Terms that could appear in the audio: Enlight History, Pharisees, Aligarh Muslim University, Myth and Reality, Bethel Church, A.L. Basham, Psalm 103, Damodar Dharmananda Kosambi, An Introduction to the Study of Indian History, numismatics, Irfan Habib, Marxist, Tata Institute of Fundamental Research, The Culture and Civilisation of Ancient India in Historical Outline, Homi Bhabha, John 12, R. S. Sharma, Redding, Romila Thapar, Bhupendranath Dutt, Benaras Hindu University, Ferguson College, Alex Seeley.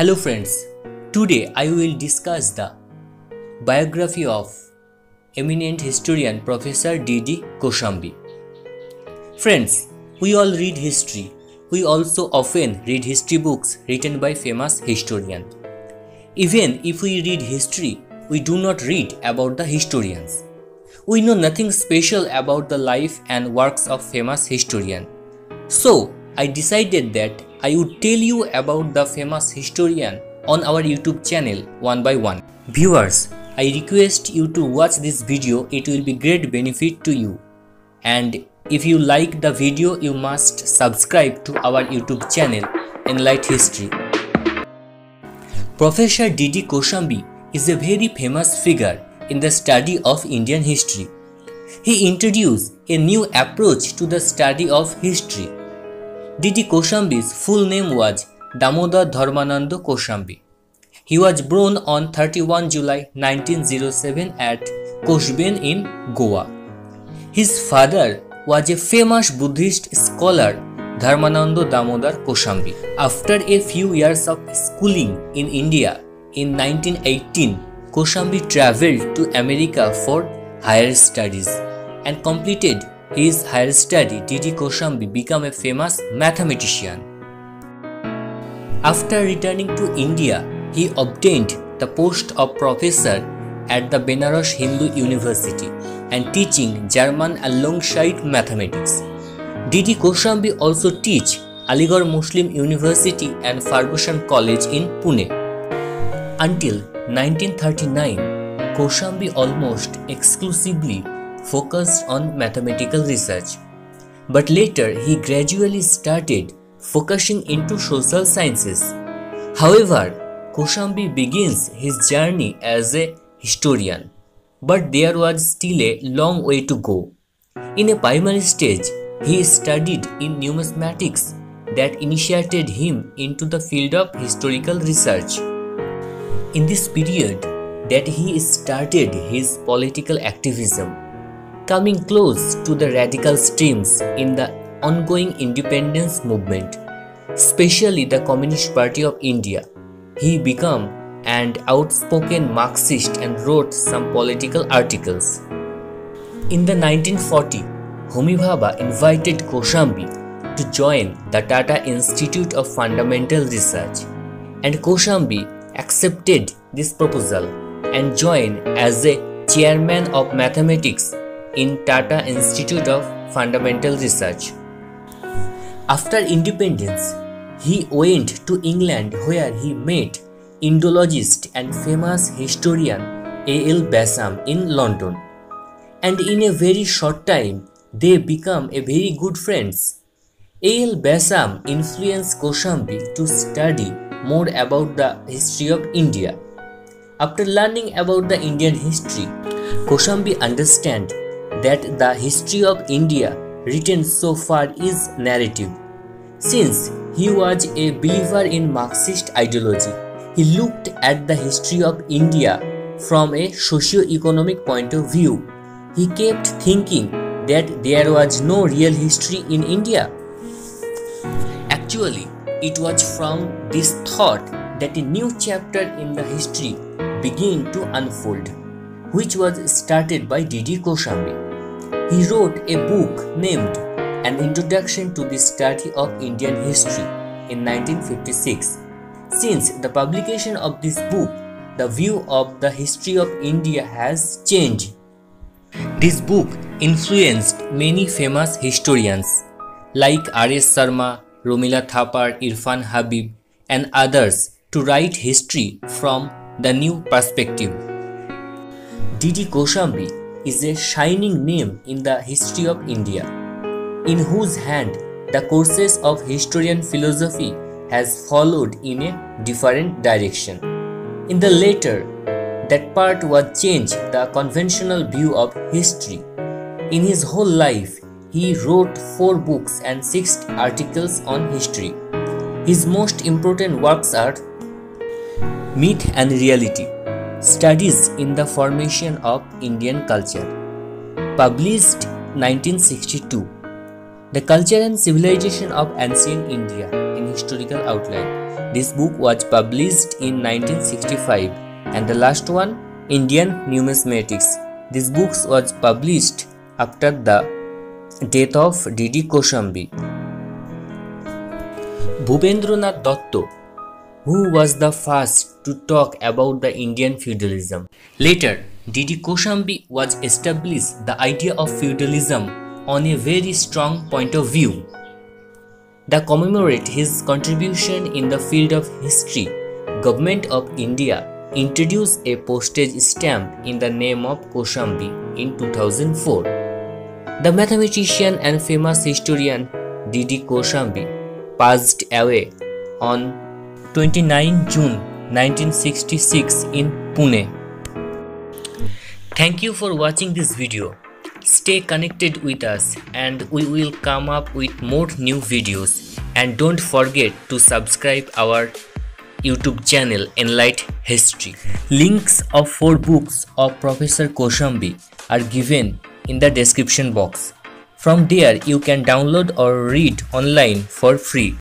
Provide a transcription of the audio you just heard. Hello friends, today I will discuss the biography of eminent historian Professor D.D. Kosambi. Friends, we all read history. We also often read history books written by famous historians. Even if we read history, we do not read about the historians. We know nothing special about the life and works of famous historians. So, I decided that I would tell you about the famous historian on our YouTube channel one by one. Viewers, I request you to watch this video, it will be great benefit to you. And if you like the video, you must subscribe to our YouTube channel, Enlight History. Professor D.D. Kosambi is a very famous figure in the study of Indian history. He introduced a new approach to the study of history. D.D. Kosambi's full name was Damodar Dharmananda Kosambi. He was born on 31 July 1907 at Koshben in Goa. His father was a famous Buddhist scholar, Dharmananda Damodar Kosambi. After a few years of schooling in India, in 1918, Kosambi travelled to America for higher studies and completed his higher study. D.D. Kosambi became a famous mathematician. After returning to India, he obtained the post of professor at the Benaras Hindu University and teaching German alongside mathematics. D.D. Kosambi also teach Aligarh Muslim University and Ferguson College in Pune. Until 1939, Kosambi almost exclusively focused on mathematical research. But later he gradually started focusing into social sciences. However, Kosambi begins his journey as a historian. But there was still a long way to go. In a primary stage, he studied in numismatics that initiated him into the field of historical research. In this period that he started his political activism, coming close to the radical streams in the ongoing independence movement, especially the Communist Party of India. He became an outspoken Marxist and wrote some political articles. In the 1940s, Homi Bhabha invited Kosambi to join the Tata Institute of Fundamental Research, and Kosambi accepted this proposal and joined as a chairman of mathematics in Tata Institute of Fundamental Research. After independence, he went to England where he met Indologist and famous historian A.L. Basham in London, and in a very short time they become a very good friends. A.L. Basham influenced Kosambi to study more about the history of India. After learning about the Indian history, Kosambi understands that the history of India written so far is narrative. Since he was a believer in Marxist ideology, he looked at the history of India from a socio-economic point of view. He kept thinking that there was no real history in India. Actually, it was from this thought that a new chapter in the history began to unfold, which was started by D.D. Kosambi. He wrote a book named An Introduction to the Study of Indian History in 1956. Since the publication of this book, the view of the history of India has changed. This book influenced many famous historians like R. S. Sharma, Romila Thapar, Irfan Habib and others to write history from the new perspective. D.D. Kosambi is a shining name in the history of India, in whose hand the courses of historian philosophy has followed in a different direction. In the latter, that part was changed the conventional view of history. In his whole life, he wrote 4 books and 6 articles on history. His most important works are Myth and Reality, Studies in the Formation of Indian Culture, published 1962, The Culture and Civilization of Ancient India, Historical Outline, This book was published in 1965, and the last one, Indian Numismatics. This book was published after the death of D.D. Kosambi. Bhupendranath Dutt, who was the first to talk about the Indian feudalism. Later, D.D. Kosambi was established the idea of feudalism on a very strong point of view. They commemorate his contribution in the field of history. Government of India introduced a postage stamp in the name of Kosambi in 2004. The mathematician and famous historian D.D. Kosambi passed away on 29 June 1966 in Pune. Thank you for watching this video. Stay connected with us and we will come up with more new videos. And don't forget to subscribe our YouTube channel Enlight History. Links of 4 books of Professor Kosambi are given in the description box. From there you can download or read online for free.